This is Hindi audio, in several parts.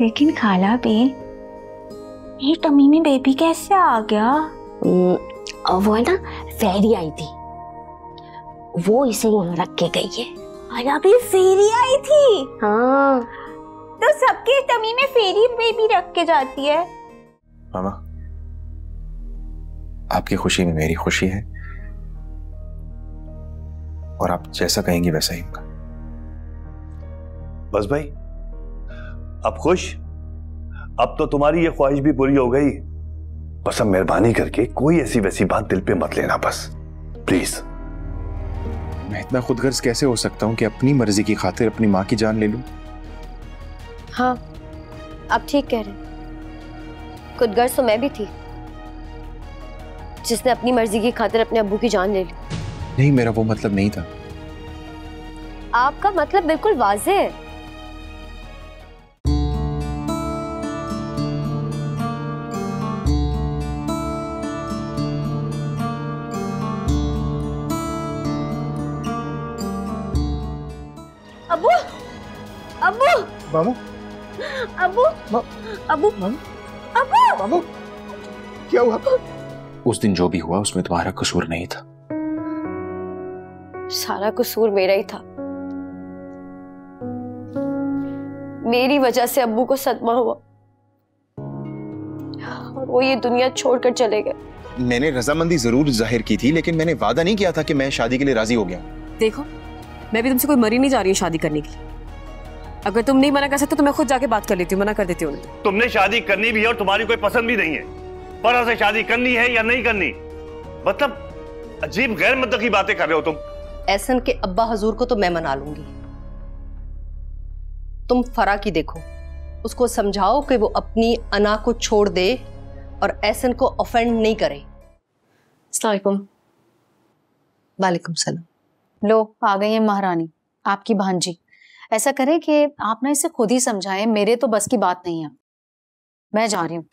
लेकिन खाला भी, ये तमीमी बेबी कैसे आ गया? वो है ना फेरी आई थी, वो इसे यहाँ रख के गई है। खाला भी फेरी आई थी? हाँ। तो सबके तमीमे फेरी बेबी रख के जाती है। मामा, आपकी खुशी में मेरी खुशी है और आप जैसा कहेंगी वैसा ही होगा। बस भाई अब खुश, अब तो तुम्हारी ये ख्वाहिश भी पूरी हो गई। बस अब मेहरबानी करके कोई ऐसी वैसी बात दिल पे मत लेना, बस प्लीज। मैं इतना खुदगर्ज कैसे हो सकता हूं कि अपनी मर्जी की खातिर अपनी माँ की जान ले लूं? हाँ, आप ठीक कह रहे, खुदगर्ज तो मैं भी थी जिसने अपनी मर्जी की खातिर अपने अब्बू की जान ले ली। नहीं, मेरा वो मतलब नहीं था। आपका मतलब बिल्कुल वाज़े है। अबू, अबू, बाबू, अबू, अबू, अबू, बाबू, क्या हुआ? उस दिन जो भी हुआ उसमें तुम्हारा कसूर नहीं था। सारा कसूर मेरा ही था। मेरी वजह से अब्बू को सदमा हुआ और वो ये दुनिया छोड़कर चले गए। मैंने रजामंदी जरूर जाहिर की थी लेकिन मैंने वादा नहीं किया था कि मैं शादी के लिए राजी हो गया। देखो, मैं भी तुमसे कोई मरी नहीं जा रही है शादी करने के लिए। अगर तुम नहीं मना कर सकते तो मैं खुद जाके बात कर लेती हूँ, मना कर देती हूँ। तुमने शादी करनी भी है और तुम्हारी कोई पसंद भी नहीं है। फराह से शादी करनी है या नहीं करनी, मतलब अजीब गैर मतलब की बातें कर रहे हो तुम। एहसन के अब्बा हजूर को तो मैं मना लूंगी, तुम फराह की देखो, उसको समझाओ कि वो अपनी अना को छोड़ दे और एहसन को ऑफेंड नहीं करे। अस्सलाम वालेकुम। सलाम। लो आ गई है महारानी, आपकी भांजी। ऐसा करें कि आप ना इसे खुद ही समझाएं, मेरे तो बस की बात नहीं है। मैं जा रही हूँ।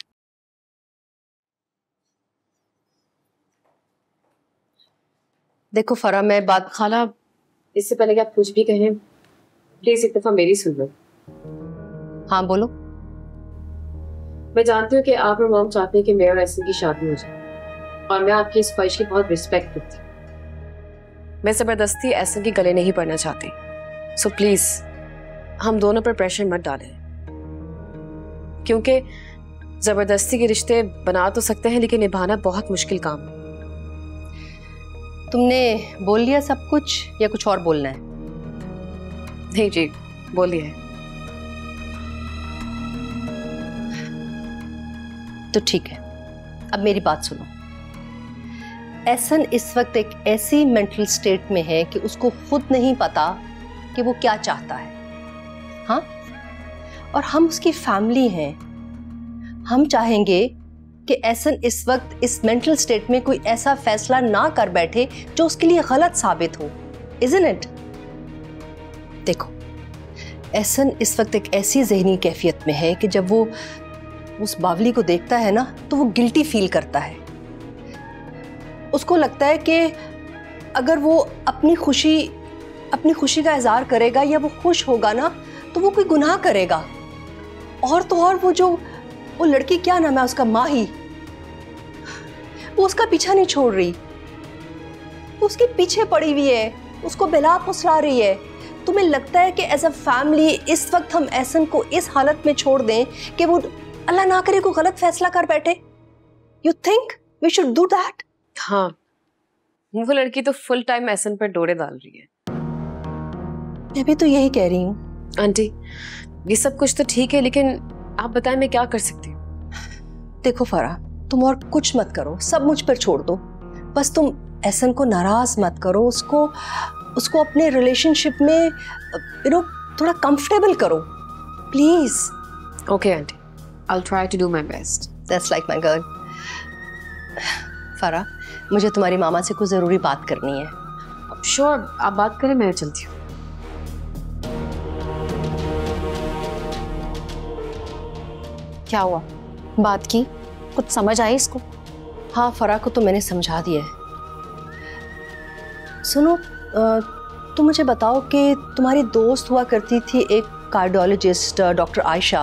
देखो फराह, मैं बात, खाला इससे पहले कि आप कुछ भी कहें प्लीज एक दफा मेरी सुन लो। हाँ बोलो। मैं जानती हूँ कि आप और मॉम चाहते हैं कि मैं और एहसन की शादी हो जाए और मैं आपकी इस ख्वाहिश की बहुत रिस्पेक्ट करती हूँ। मैं जबरदस्ती एहसन के गले नहीं पड़ना चाहती, सो प्लीज हम दोनों पर प्रेशर मत डालें, क्योंकि जबरदस्ती के रिश्ते बना तो सकते हैं लेकिन निभाना बहुत मुश्किल काम है। तुमने बोल लिया सब कुछ या कुछ और बोलना है? नहीं जी, बोल लिया है। तो ठीक है, अब मेरी बात सुनो। एहसन इस वक्त एक ऐसी मेंटल स्टेट में है कि उसको खुद नहीं पता कि वो क्या चाहता है। हाँ, और हम उसकी फैमिली हैं, हम चाहेंगे कि एहसन इस वक्त इस मेंटल स्टेट में कोई ऐसा फैसला ना कर बैठे जो उसके लिए गलत साबित हो। Isn't it? देखो, एहसन इस वक्त एक ऐसी जहनी कैफियत में है कि जब वो उस बावली को देखता है ना तो वो गिल्टी फील करता है। उसको लगता है कि अगर वो अपनी खुशी का इजहार करेगा या वो खुश होगा ना तो वो कोई गुनाह करेगा। और तो और वो जो वो लड़की, क्या नाम है उसका, माही, वो उसका पीछा नहीं छोड़ रही, वो उसके पीछे पड़ी हुई है, उसको बेला फुसला रही है। तुम्हें लगता है कि एज अ फैमिली इस वक्त हम एहसन को इस हालत में छोड़ दें कि वो अल्लाह ना करे कोई गलत फैसला कर बैठे? You think we should do that? हाँ, वो लड़की तो फुल टाइम एहसन पर डोरे डाल रही है। मैं भी तो यही कह रही हूँ। आंटी ये सब कुछ तो ठीक है लेकिन आप बताएं मैं क्या कर सकती हूँ? देखो फराह, तुम और कुछ मत करो, सब मुझ पर छोड़ दो। बस तुम एहसन को नाराज मत करो, उसको अपने रिलेशनशिप में थोड़ा कंफर्टेबल करो please. Okay aunty, I will try to do my best. That's like my girl. Farah, मुझे तुम्हारी मामा से कुछ जरूरी बात करनी है। श्योर, आप बात करें, मैं चलती हूँ। क्या हुआ, बात की? कुछ समझ आई इसको? हाँ, फराह को तो मैंने समझा दिया है। सुनो, तुम मुझे बताओ कि तुम्हारी दोस्त हुआ करती थी एक कार्डियोलॉजिस्ट डॉक्टर आयशा,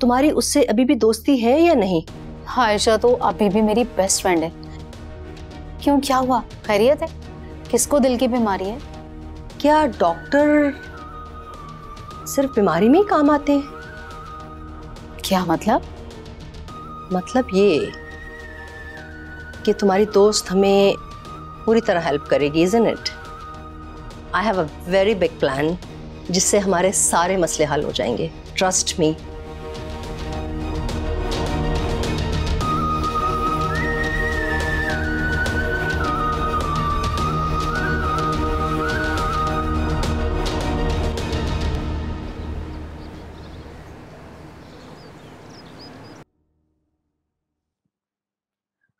तुम्हारी उससे अभी भी दोस्ती है या नहीं? हाँ, आयशा तो अभी भी मेरी बेस्ट फ्रेंड है। क्यों, क्या हुआ, खैरियत है? किसको दिल की बीमारी है? क्या डॉक्टर सिर्फ बीमारी में ही काम आते हैं? क्या मतलब? मतलब ये कि तुम्हारी दोस्त हमें पूरी तरह हेल्प करेगी, isn't it? I have a very big plan जिससे हमारे सारे मसले हल हो जाएंगे, ट्रस्ट मी।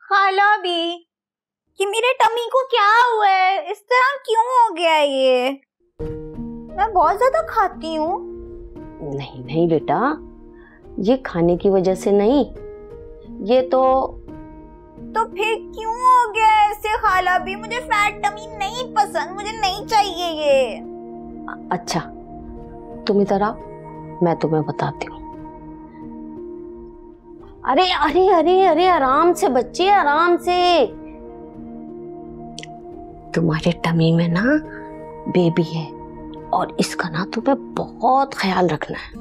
खाला भी कि मेरे टमी को क्या हुआ है, इस तरह क्यों हो गया ये? मैं बहुत ज्यादा खाती हूँ। नहीं नहीं बेटा, ये खाने की वजह से नहीं, ये तो फिर क्यों हो गया ऐसे खाला भी? मुझे फैट टमी नहीं पसंद, मुझे नहीं चाहिए ये। अच्छा तुम इधर आओ, मैं तुम्हें बताती हूँ। अरे अरे अरे अरे आराम से बच्चे, आराम से। तुम्हारे टमी में ना बेबी है और इसका ना तुम्हें बहुत ख्याल रखना है।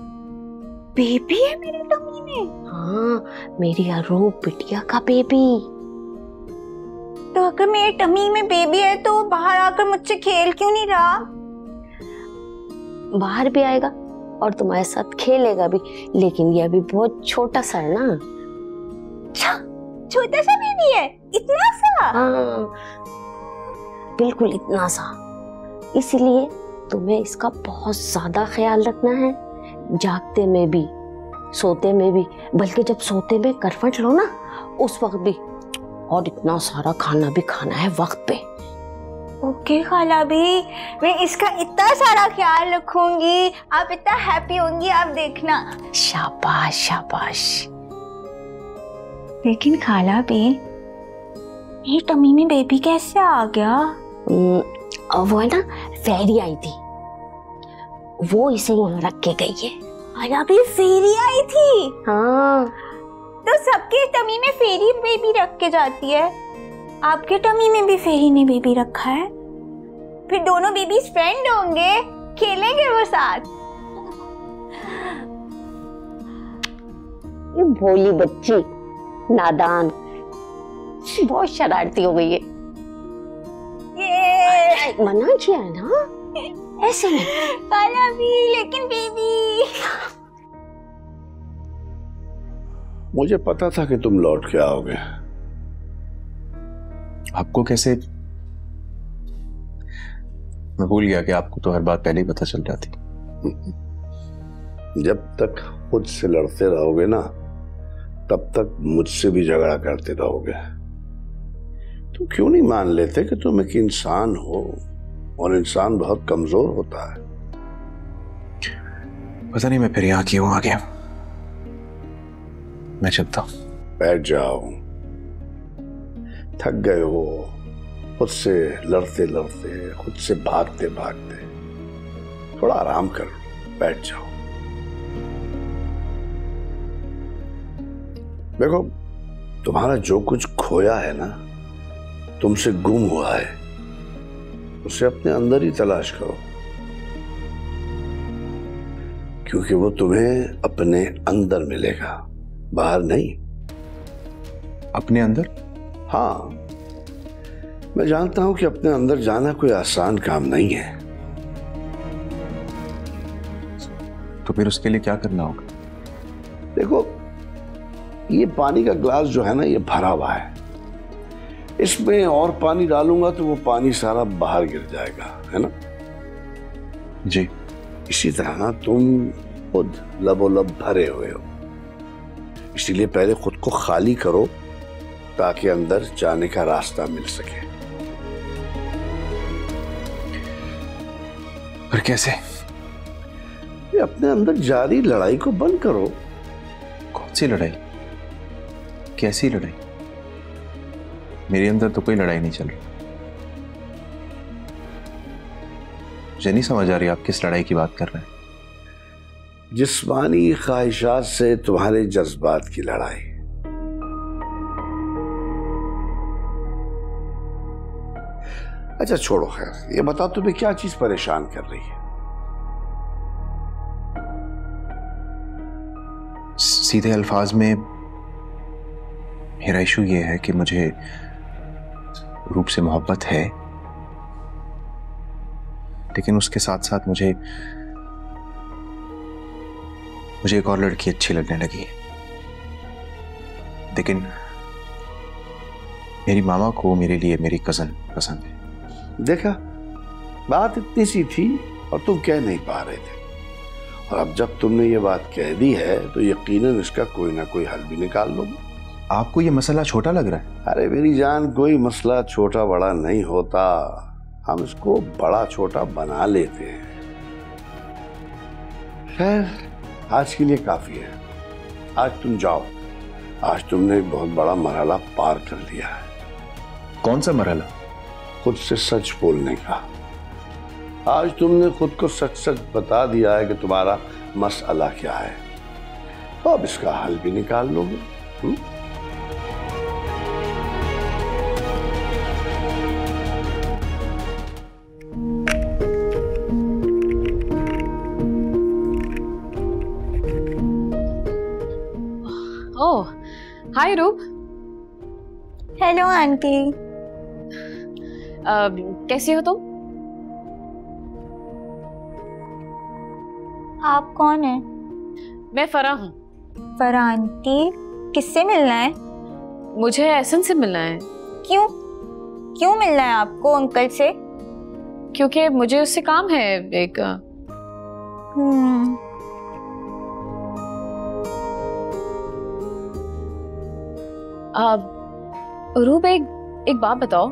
बेबी है मेरे टमी में? हाँ, मेरी आरोप बिटिया का बेबी। तो अगर मेरे टमी में बेबी है तो बाहर आकर मुझसे खेल क्यों नहीं रहा? बाहर भी आएगा और तुम्हारे साथ खेलेगा भी, लेकिन ये अभी बहुत छोटा सा है ना। छोटा सा बेबी है? इतना सा? हाँ बिल्कुल इतना सा। इसलिए तुम्हें इसका बहुत ज़्यादा ख्याल रखना है, जागते में भी, सोते में भी, बल्कि जब सोते में करवट लो ना उस वक्त भी, और इतना सारा खाना भी खाना है वक्त पे। ओके खाला भी, मैं इसका इतना सारा ख्याल रखूंगी, आप इतना हैप्पी होंगी, आप देखना। शाबाश शाबाश। लेकिन खाला भी, ये टमी में बेबी कैसे आ गया? वो है ना फेरी आई थी, वो इसे यहाँ रख के गई है। खाला भी फेरी आई थी? हाँ। तो सबके टमी में फेरी बेबी रख के जाती है, आपके टमी में भी फेरी ने बेबी रखा है? फिर दोनों बेबी फ्रेंड होंगे, खेलेंगे वो साथ। ये भोली बच्ची, नादान, बहुत शरारती हो गई है। ये मना किया है ना, ऐसे नहीं। खाला भी, लेकिन बेबी। मुझे पता था कि तुम लौट के आओगे। आपको कैसे? मैं भूल गया कि आपको तो हर बात पहले ही पता चल जाती। जब तक खुद से लड़ते रहोगे ना, तब तक मुझसे भी झगड़ा करते रहोगे। तुम क्यों नहीं मान लेते कि तुम एक इंसान हो और इंसान बहुत कमजोर होता है? पता नहीं मैं फिर यहाँ क्यों आ गया। मैं चलता हूँ। बैठ जाओ, थक गए हो खुद से लड़ते लड़ते, खुद से भागते भागते। थोड़ा आराम कर लो, बैठ जाओ। देखो, तुम्हारा जो कुछ खोया है ना, तुमसे गुम हुआ है, उसे अपने अंदर ही तलाश करो, क्योंकि वो तुम्हें अपने अंदर मिलेगा, बाहर नहीं। अपने अंदर? हाँ, मैं जानता हूं कि अपने अंदर जाना कोई आसान काम नहीं है। तो फिर उसके लिए क्या करना होगा? देखो, ये पानी का ग्लास जो है ना, ये भरा हुआ है, इसमें और पानी डालूंगा तो वो पानी सारा बाहर गिर जाएगा, है ना? जी। इसी तरह तुम खुद लबोलब भरे हुए हो, इसीलिए पहले खुद को खाली करो ताकि अंदर जाने का रास्ता मिल सके। पर कैसे? ये अपने अंदर जारी लड़ाई को बंद करो। कौन सी लड़ाई? कैसी लड़ाई? मेरे अंदर तो कोई लड़ाई नहीं चल रही। मुझे नहीं समझ आ रही आप किस लड़ाई की बात कर रहे हैं। जिस्मानी ख्वाहिशात से तुम्हारे जज्बात की लड़ाई। अच्छा छोड़ो, खैर ये बताओ तुम्हें क्या चीज परेशान कर रही है? सीधे अल्फाज में मेरा इशू ये है कि मुझे रूप से मोहब्बत है, लेकिन उसके साथ साथ मुझे एक और लड़की अच्छी लगने लगी है, लेकिन मेरी मामा को मेरे लिए मेरी कजन पसंद है। देखा, बात इतनी सी थी और तुम कह नहीं पा रहे थे, और अब जब तुमने ये बात कह दी है तो यकीनन इसका कोई ना कोई हल भी निकाल लोगे। आपको ये मसला छोटा लग रहा है? अरे मेरी जान, कोई मसला छोटा बड़ा नहीं होता, हम इसको बड़ा छोटा बना लेते हैं। खैर आज के लिए काफ़ी है, आज तुम जाओ, आज तुमने एक बहुत बड़ा मरहला पार कर लिया है। कौन सा मरहला? खुद से सच बोलने का। आज तुमने खुद को सच सच बता दिया है कि तुम्हारा मसला क्या है, तो अब इसका हल भी निकाल लोगे। हाय रूप। हेलो आंटी, कैसी हो तुम? आप कौन हैं? मैं फराह हूँ। फराह आंटी, किससे मिलना है? मुझे अहसन से मिलना है। क्यों क्यों मिलना है आपको अंकल से? क्योंकि मुझे उससे काम है एक। रूप, एक बात बताओ,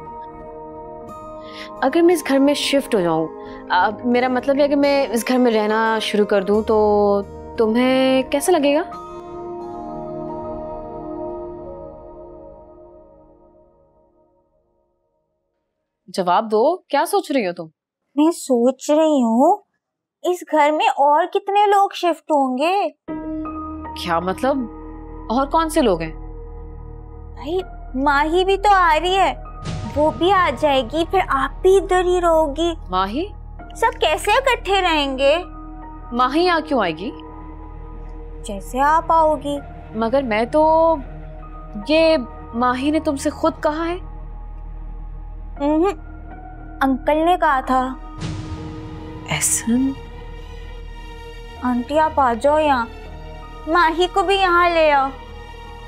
अगर मैं इस घर में शिफ्ट हो जाऊं, मेरा मतलब है कि मैं इस घर में रहना शुरू कर दूं, तो तुम्हें कैसा लगेगा? जवाब दो, क्या सोच रही हो तुम? मैं सोच रही हूँ इस घर में और कितने लोग शिफ्ट होंगे। क्या मतलब, और कौन से लोग हैं? भाई माही भी तो आ रही है, वो भी आ जाएगी, फिर आप भी इधर ही रहोगी। माही? सब कैसे इकट्ठे रहेंगे? माही यहाँ क्यों आएगी? जैसे आप आओगी। मगर मैं तो, ये माही ने तुमसे खुद कहा है? नहीं, अंकल ने कहा था। अहसन? आंटी आप आ जाओ यहाँ, माही को भी यहाँ ले आओ,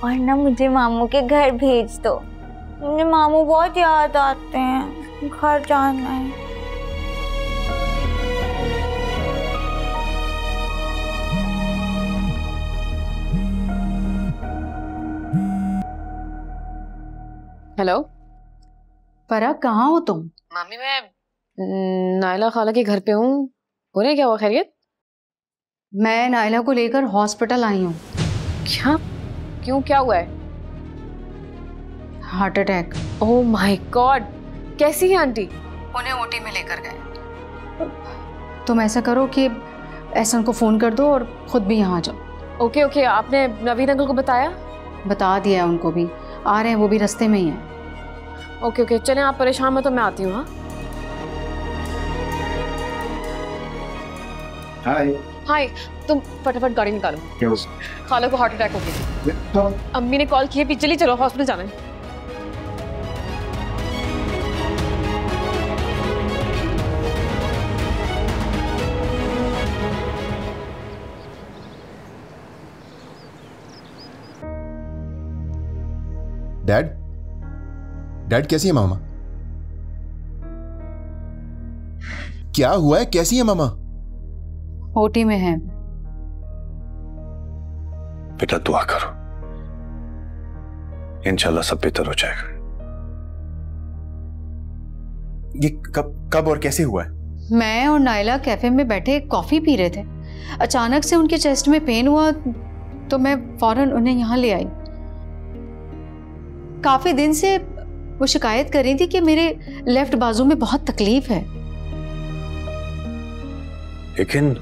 और ना मुझे मामू के घर भेज दो, मुझे मामू बहुत याद आते हैं, घर जाना है। हेलो फराह, कहाँ हो तुम? मामी मैं नायला खाला के घर पे हूँ। बोले क्या हुआ, खैरियत? मैं नायला को लेकर हॉस्पिटल आई हूँ। क्या? क्यों, क्या हुआ है? Heart attack. Oh my god, कैसी है आंटी? उन्हें ओटी में लेकर गए। तुम ऐसा करो कि अहसन को फोन कर दो और खुद भी यहाँ आ जाओ। ओके ओके, आपने नवीन अंकल को बताया? बता दिया है उनको भी, आ रहे हैं, वो भी रास्ते में ही हैं। ओके ओके, चलें, आप परेशान मत हो, मैं आती हूँ। हाँ हाय हाय, तुम फटाफट गाड़ी निकालो। क्या? खाला को हार्ट अटैक हो गया, अम्मी ने कॉल की है, जल्दी चलो, हॉस्पिटल जाना है। डैड, डैड कैसी है मामा? क्या हुआ है, कैसी है मामा? ओटी में है। बेटा दुआ करो, इंशाल्लाह सब बेहतर हो जाएगा। ये कब और कैसे हुआ है? मैं और नायला कैफे में बैठे कॉफी पी रहे थे, अचानक से उनके चेस्ट में पेन हुआ तो मैं फौरन उन्हें यहाँ ले आई। काफी दिन से वो शिकायत कर रही थी कि मेरे लेफ्ट बाजू में बहुत तकलीफ है। लेकिन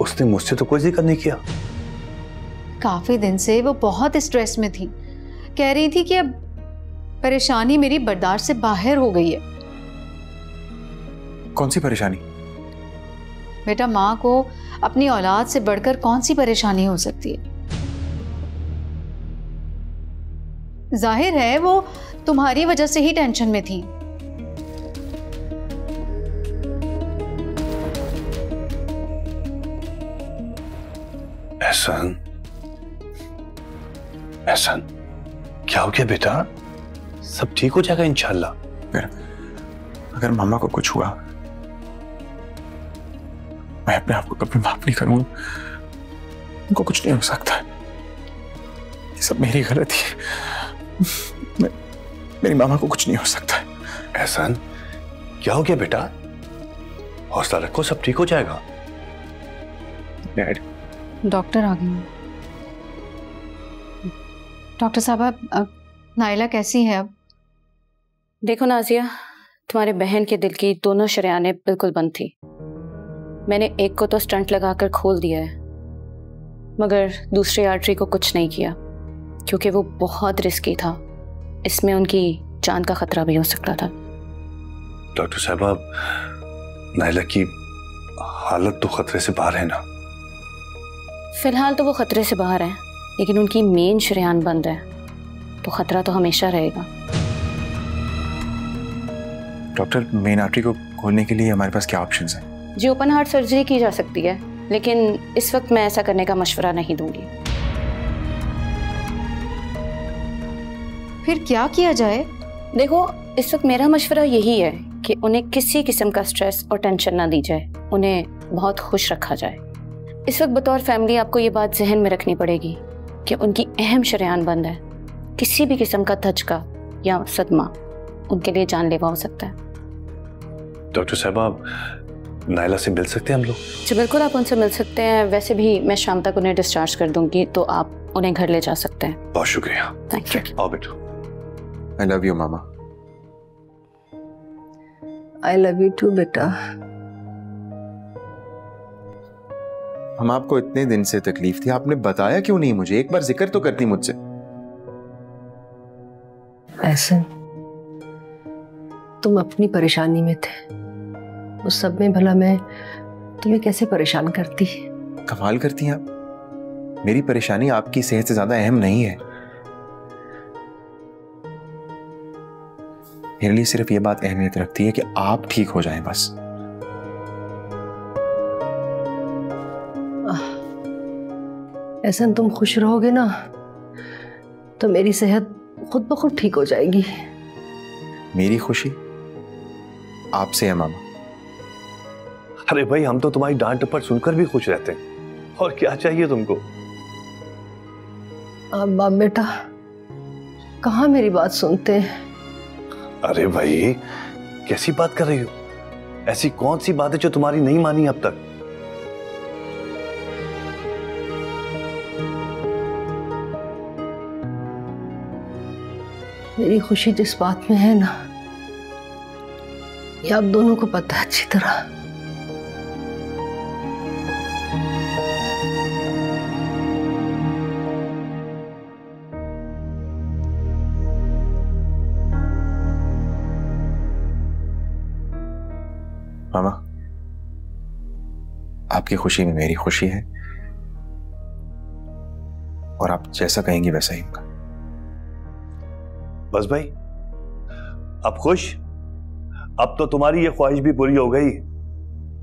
उसने मुझसे तो कोई जिक्र नहीं किया। काफी दिन से वो बहुत स्ट्रेस में थी, कह रही थी कि अब परेशानी मेरी बर्दाश्त से बाहर हो गई है। कौन सी परेशानी? बेटा, माँ को अपनी औलाद से बढ़कर कौन सी परेशानी हो सकती है? जाहिर है वो तुम्हारी वजह से ही टेंशन में थी। अहसान, अहसान, क्या हो गया बेटा? सब ठीक हो जाएगा इंशाल्लाह। अगर मामा को कुछ हुआ मैं अपने आप को कभी माफ नहीं करूंगा। उनको कुछ नहीं हो सकता, ये सब मेरी गलती है। मेरी मामा को कुछ नहीं हो सकता है। अहसान, क्या हो गया बेटा? हौसला रखो, सब ठीक हो जाएगा। डॉक्टर आ गए। डॉक्टर साहब, अब नायला कैसी है? अब देखो नाजिया, तुम्हारे बहन के दिल की दोनों शरियाने बिल्कुल बंद थी। मैंने एक को तो स्टंट लगाकर खोल दिया है, मगर दूसरे आर्टरी को कुछ नहीं किया क्योंकि वो बहुत रिस्की था। इसमें उनकी जान का खतरा भी हो सकता था। डॉक्टर साहब, अब नायला की हालत तो खतरे से बाहर है ना? फिलहाल तो वो खतरे से बाहर है, लेकिन उनकी मेन शरियान बंद है तो खतरा तो हमेशा रहेगा। डॉक्टर, मेन आर्टरी को खोलने के लिए हमारे पास क्या ऑप्शंस हैं? जी, ओपन हार्ट सर्जरी की जा सकती है, लेकिन इस वक्त मैं ऐसा करने का मशवरा नहीं दूंगी। फिर क्या किया जाए? देखो, इस वक्त मेरा मशवरा यही है कि उन्हें किसी किस्म का स्ट्रेस और टेंशन ना दी जाए, उन्हें बहुत खुश रखा जाए। इस वक्त बतौर फैमिली आपको ये बात जहन में रखनी पड़ेगी कि उनकी अहम शरियान बंद है। किसी भी किस्म का धचका या सदमा उनके लिए जानलेवा हो सकता है। डॉक्टर साहबा, नायला से मिल सकते हैं हम लोग? जी बिल्कुल, आप उनसे मिल सकते हैं। वैसे भी मैं शाम तक उन्हें डिस्चार्ज कर दूंगी, तो आप उन्हें घर ले जा सकते हैं। बहुत शुक्रिया। Thank you. आओ बेटा। I love you mama. I love you too बेटा। हम आपको इतने दिन से तकलीफ थी, आपने बताया क्यों नहीं मुझे? एक बार जिक्र तो करती मुझसे। ऐसा तुम अपनी परेशानी में थे, उस सब में भला मैं तुम्हें कैसे परेशान करती? कमाल करती हैं आप। मेरी परेशानी आपकी सेहत से ज्यादा अहम नहीं है। मेरे लिए सिर्फ ये बात अहमियत रखती है कि आप ठीक हो जाएं बस। ऐसा तुम खुश रहोगे ना तो मेरी सेहत खुद ब खुद ठीक हो जाएगी। मेरी खुशी आपसे है मामा। अरे भाई, हम तो तुम्हारी डांट डपट सुनकर भी खुश रहते हैं, और क्या चाहिए तुमको? अब्बा बेटा, कहाँ मेरी बात सुनते हैं? अरे भाई, कैसी बात कर रही हो? ऐसी कौन सी बात है जो तुम्हारी नहीं मानी अब तक? मेरी खुशी जिस बात में है ना, ये आप दोनों को पता है अच्छी तरह। मामा, आपकी खुशी में मेरी खुशी है, और आप जैसा कहेंगे वैसा ही होगा। बस भाई, अब खुश? अब तो तुम्हारी ये ख्वाहिश भी पूरी हो गई।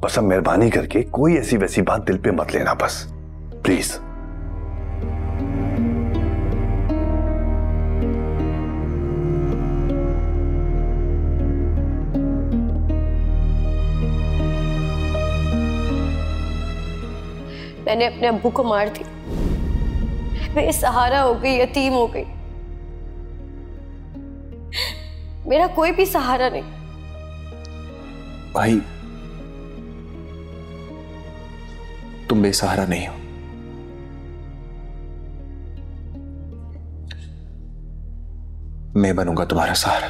बस अब मेहरबानी करके कोई ऐसी वैसी बात दिल पे मत लेना बस, प्लीज। मैंने अपने अब्बू को मार दिया, बेसहारा हो गई, यतीम हो गई। मेरा कोई भी सहारा नहीं। भाई, तुम बेसहारा नहीं हो। मैं बनूंगा तुम्हारा सहारा।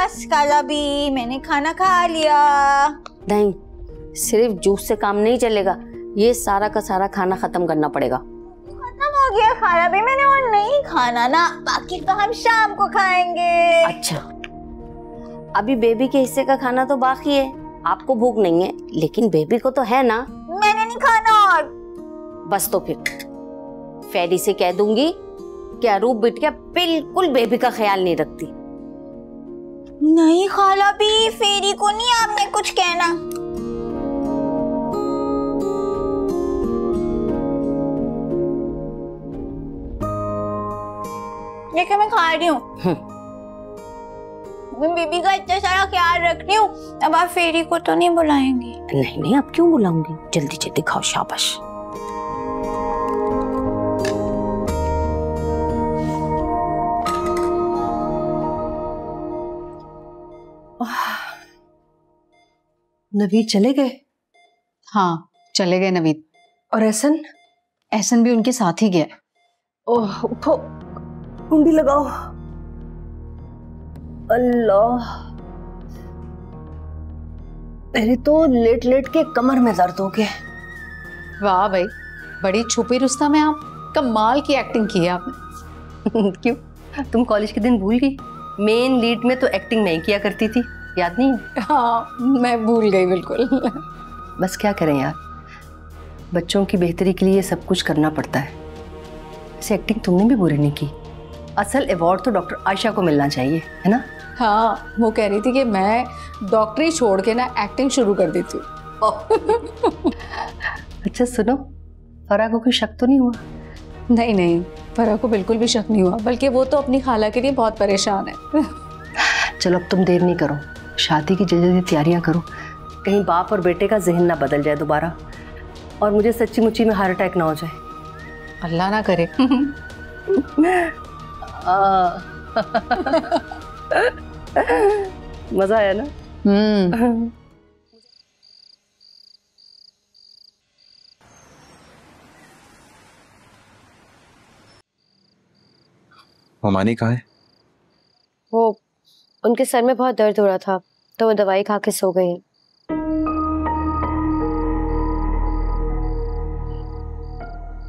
बस खाजा भी, मैंने खाना खा लिया। नहीं, सिर्फ जूस से काम नहीं चलेगा, ये सारा का सारा खाना खत्म करना पड़ेगा। खत्म हो गया खाना भी, मैंने और नहीं खाना ना, बाकी तो हम शाम को खाएंगे। अच्छा, अभी बेबी के हिस्से का खाना तो बाकी है, आपको भूख नहीं है लेकिन बेबी को तो है ना। मैंने नहीं खाना। और बस तो फिर फेरी से कह दूंगी क्या रूप बिटिया बिल्कुल बेबी का ख्याल नहीं रखती। नहीं खाला भी, फेरी को नहीं आपने कुछ कहना। देखिए मैं खा रही हूँ, मैं बेबी का इतना सारा ख्याल रख रही हूँ, अब आप फेरी को तो नहीं बुलाएंगी? नहीं नहीं, आप क्यों बुलाऊंगी, जल्दी जल्दी खाओ। शाबाश। नवीद चले गए? हाँ चले गए नवीद। और एहसन? एहसन भी उनके साथ ही गया। ओह उठो, कुंडी लगाओ। अल्लाह, मेरे तो लेट लेट के कमर में दर्द हो गया। वाह भाई, बड़ी छुपी रुस्ता में आप कमाल की एक्टिंग की है आपने। क्यों, तुम कॉलेज के दिन भूल गई? मेन लीड में तो एक्टिंग मैं किया करती थी, याद नहीं? हाँ मैं भूल गई बिल्कुल। बस क्या करें यार, बच्चों की बेहतरी के लिए सब कुछ करना पड़ता है। वैसे एक्टिंग तुमने भी बुरी नहीं की, असल अवार्ड तो डॉक्टर आयशा को मिलना चाहिए, है ना? हाँ, वो कह रही थी कि मैं डॉक्टरी छोड़ के ना एक्टिंग शुरू कर देती हूँ। अच्छा सुनो, फराह को कोई शक तो नहीं हुआ? नहीं नहीं, फराह को बिल्कुल भी शक नहीं हुआ, बल्कि वो तो अपनी खाला के लिए बहुत परेशान है। चलो अब तुम देर नहीं करो, शादी की जल्दी जल्दी तैयारियां करो, कहीं बाप और बेटे का जहन ना बदल जाए दोबारा, और मुझे सच्ची मुच्ची में हार्ट अटैक ना हो जाए, अल्लाह ना करे। मजा आया ना? मानी कहाँ है? वो उनके सर में बहुत दर्द हो रहा था तो वो दवाई खा के सो गई।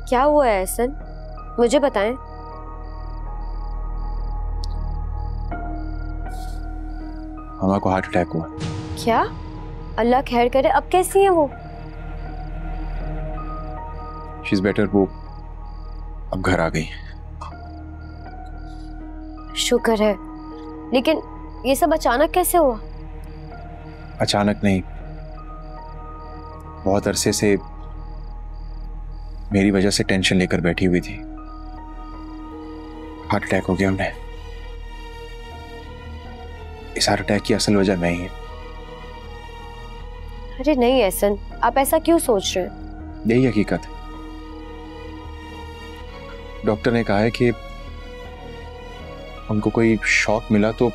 क्या हुआ है एहसन, मुझे बताएं। मामा को हार्ट अटैक हुआ। क्या? अल्लाह खैर करे, अब कैसी है वो? शी इज बेटर, वो अब घर आ गई। शुक्र है, लेकिन ये सब अचानक कैसे हुआ? अचानक नहीं, बहुत अरसे से मेरी वजह से टेंशन लेकर बैठी हुई थी, हार्ट अटैक हो गया उन्हें। इस हार्ट अटैक की असल वजह मैं ही। अरे नहीं एहसन, आप ऐसा क्यों सोच रहे हैं? यही हकीकत है, डॉक्टर ने कहा है कि उनको कोई शॉक मिला तो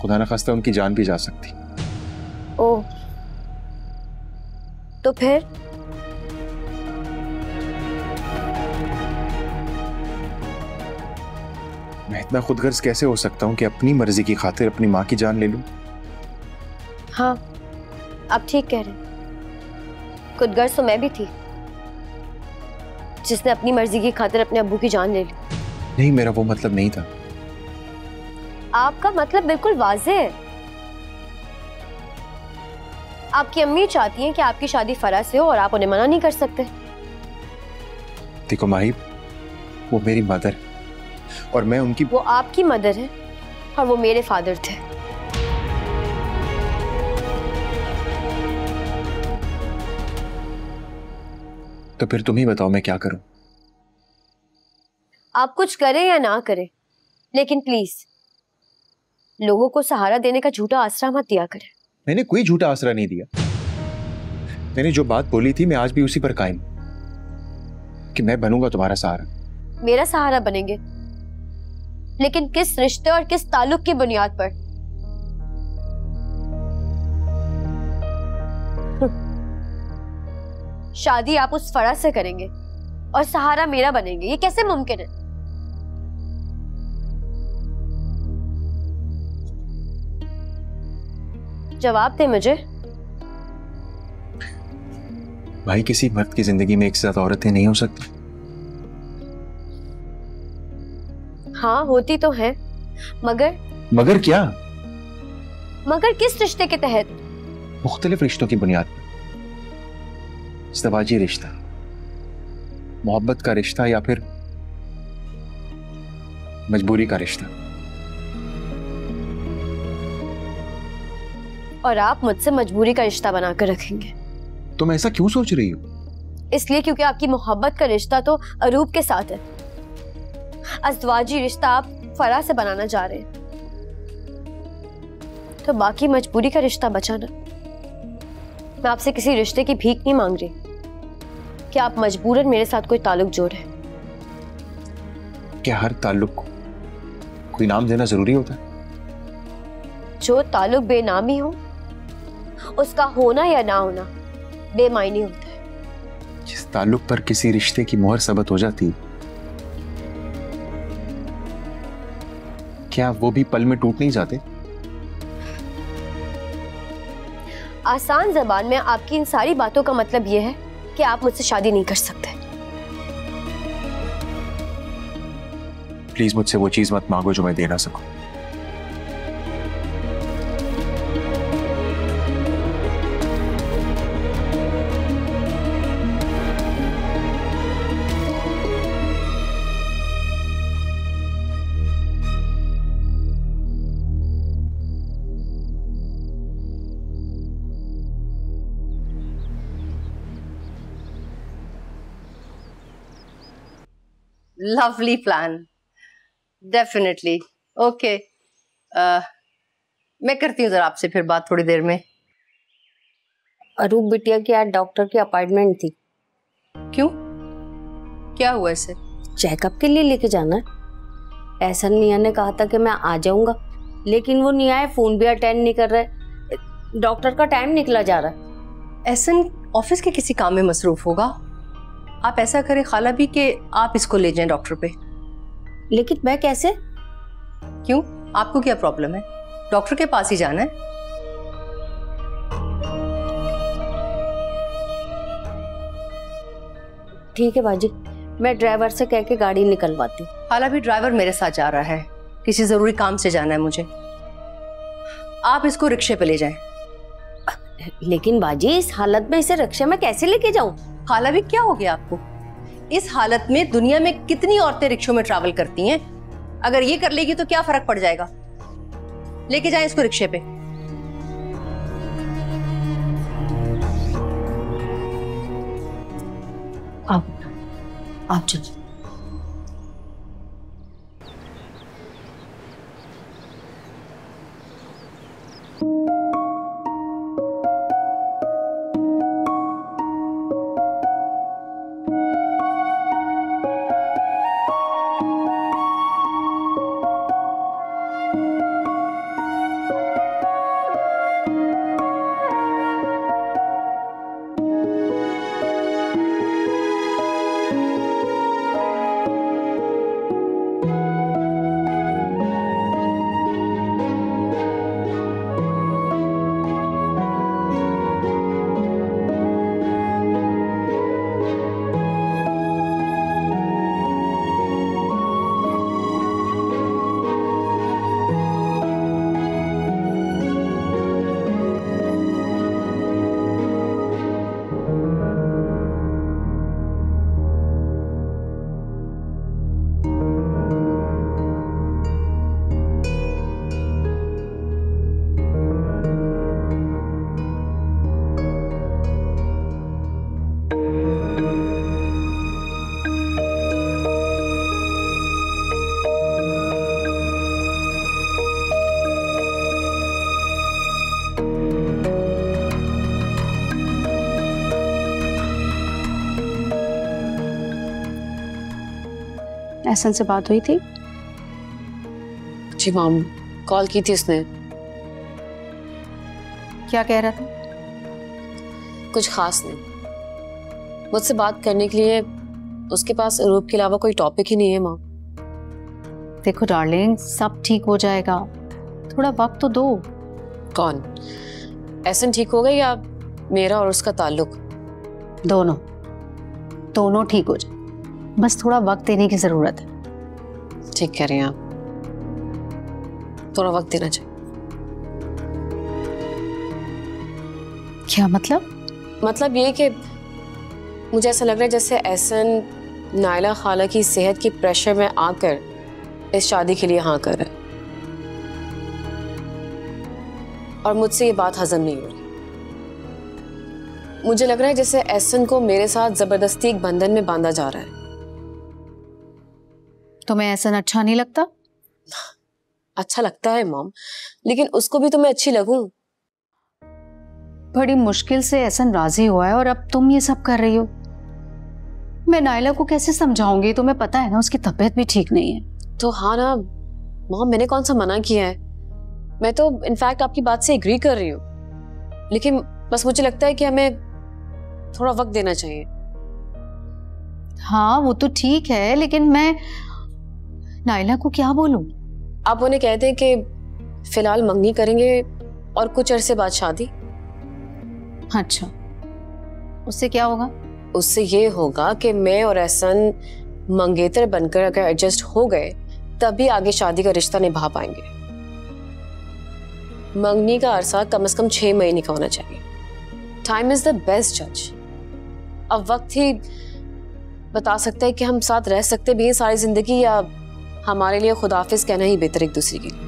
खुदा न खास्ता उनकी जान भी जा सकती। ओह, तो फिर? मैं इतना खुदगर्ज कैसे हो सकता हूं कि अपनी मर्जी की खातिर अपनी माँ की जान ले लूं? हाँ, आप ठीक कह रहे, खुदगर्ज तो मैं भी थी जिसने अपनी मर्जी की खातिर अपने अब्बू की जान ले ली। नहीं, मेरा वो मतलब नहीं था। आपका मतलब बिल्कुल वाज़े है। आपकी अम्मी चाहती हैं कि आपकी शादी फराह से हो और आप उन्हें मना नहीं कर सकते। देखो माही, वो मेरी मदर और मैं उनकी। वो आपकी मदर है और वो मेरे फादर थे। तो फिर तुम ही बताओ मैं क्या करूं? आप कुछ करें या ना करें, लेकिन प्लीज लोगों को सहारा देने का झूठा आसरा मत दिया करें। मैंने कोई झूठा आसरा नहीं दिया, मैंने जो बात बोली थी मैं आज भी उसी पर कायम हूं कि मैं बनूंगा तुम्हारा सहारा। मेरा सहारा बनेंगे, लेकिन किस रिश्ते और किस ताल्लुक की बुनियाद पर? शादी आप उस फराह से करेंगे और सहारा मेरा बनेंगे, ये कैसे मुमकिन है? जवाब दे मुझे। भाई किसी मर्द की जिंदगी में एक साथ औरतें नहीं हो सकती। हाँ होती तो है, मगर क्या? मगर किस रिश्ते के तहत? मुख्तलिफ रिश्तों की बुनियाद पर। इस्तेवाजी रिश्ता, मोहब्बत का रिश्ता या फिर मजबूरी का रिश्ता। और आप मुझसे मजबूरी का रिश्ता बनाकर रखेंगे? तुम ऐसा क्यों सोच रही हो? इसलिए क्योंकि आपकी मोहब्बत का रिश्ता तो अरूप के साथ है। अज़्वाजी रिश्ता आप फराह से बनाना चाह रहे हैं, तो बाकी मजबूरी का रिश्ता बचाना। मैं आपसे किसी रिश्ते की भीख नहीं मांग रही कि आप मजबूरन मेरे साथ कोई ताल्लुक जोड़े। क्या हर ताल्लुक को कोई नाम देना जरूरी होता है? जो ताल्लुक बेनामी हो उसका होना या ना होना बेमायने होता है। जिस ताल्लुक पर किसी रिश्ते की मोहर सबत हो जाती, क्या वो भी पल में टूट नहीं जाते? आसान जबान में आपकी इन सारी बातों का मतलब यह है कि आप मुझसे शादी नहीं कर सकते। प्लीज मुझसे वो चीज मत मांगो जो मैं दे ना सकूं। Lovely plan, definitely okay. मैं करती हूँ जरा आपसे फिर बात थोड़ी देर में। अरूप बिटिया की आज डॉक्टर की अपॉइंटमेंट थी। क्यों, क्या हुआ? इसे चेकअप के लिए लेके जाना है। ऐसा निया ने कहा था कि मैं आ जाऊंगा, लेकिन वो नहीं आए, फोन भी अटेंड नहीं कर रहे। डॉक्टर का टाइम निकला जा रहा है। एहसन ऑफिस के किसी काम में मसरूफ होगा। आप ऐसा करें खाला भी कि आप इसको ले जाएं डॉक्टर पे। लेकिन मैं कैसे? क्यों, आपको क्या प्रॉब्लम है? डॉक्टर के पास ही जाना है। ठीक है बाजी, मैं ड्राइवर से कह के गाड़ी निकलवाती हूँ। खाला भी ड्राइवर मेरे साथ जा रहा है, किसी जरूरी काम से जाना है मुझे। आप इसको रिक्शे पे ले जाएं। लेकिन बाजी इस हालत में इसे रिक्शे में कैसे लेके जाऊं? खाला भी क्या हो गया आपको? इस हालत में दुनिया में कितनी औरतें रिक्शों में ट्रैवल करती हैं। अगर ये कर लेगी तो क्या फर्क पड़ जाएगा? लेके जाएं इसको रिक्शे पे। आप चलिए। एहसन से बात हुई थी? जी मैम, कॉल की थी उसने। क्या कह रहा था? कुछ खास नहीं। मुझसे बात करने के लिए उसके पास रूप के अलावा कोई टॉपिक ही नहीं है माँ। देखो डार्लिंग, सब ठीक हो जाएगा, थोड़ा वक्त तो दो। कौन? ऐसन ठीक हो गए या मेरा और उसका ताल्लुक? दोनों ठीक हो जाए, बस थोड़ा वक्त देने की जरूरत है। ठीक कह रही हैं आप, थोड़ा वक्त देना चाहिए। क्या मतलब? मतलब ये कि मुझे ऐसा लग रहा है जैसे ऐसन नायला खाला की सेहत की प्रेशर में आकर इस शादी के लिए हाँ कर रहा है और मुझसे ये बात हजम नहीं हो रही। मुझे लग रहा है जैसे ऐसन को मेरे साथ जबरदस्ती एक बंधन में बांधा जा रहा है। तुम्हें ऐसन अच्छा नहीं लगता? अच्छा लगता है मॉम, लेकिन उसको भी तो मैं अच्छी लगूं। बड़ी मुश्किल से ऐसन राजी हुआ है और अब तुम ये सब कर रही हो। मैं नायला को कैसे समझाऊंगी? तुम्हें पता है ना उसकी तबीयत भी ठीक नहीं है। तो हाँ ना मॉम, मैंने कौन सा मना किया है? मैं तो इनफैक्ट आपकी बात से एग्री कर रही हूँ, लेकिन बस मुझे लगता है कि हमें थोड़ा वक्त देना चाहिए। हाँ वो तो ठीक है, लेकिन मैं नायला को क्या बोलूं? आप उन्हें कहते हैं कि फिलहाल मंगनी करेंगे और कुछ अरसे बाद शादी। अच्छा, उससे क्या होगा? उससे ये होगा कि मैं और अहसन मंगेतर बनकर अगर एडजस्ट हो गए तभी आगे शादी का रिश्ता निभा पाएंगे। मंगनी का अरसा कम से कम 6 महीने का होना चाहिए। टाइम इज द बेस्ट जज। अब वक्त ही बता सकता है कि हम साथ रह सकते भी हैं सारी जिंदगी या हमारे लिए खुदाफिज कहना ही बेहतर एक दूसरे के लिए।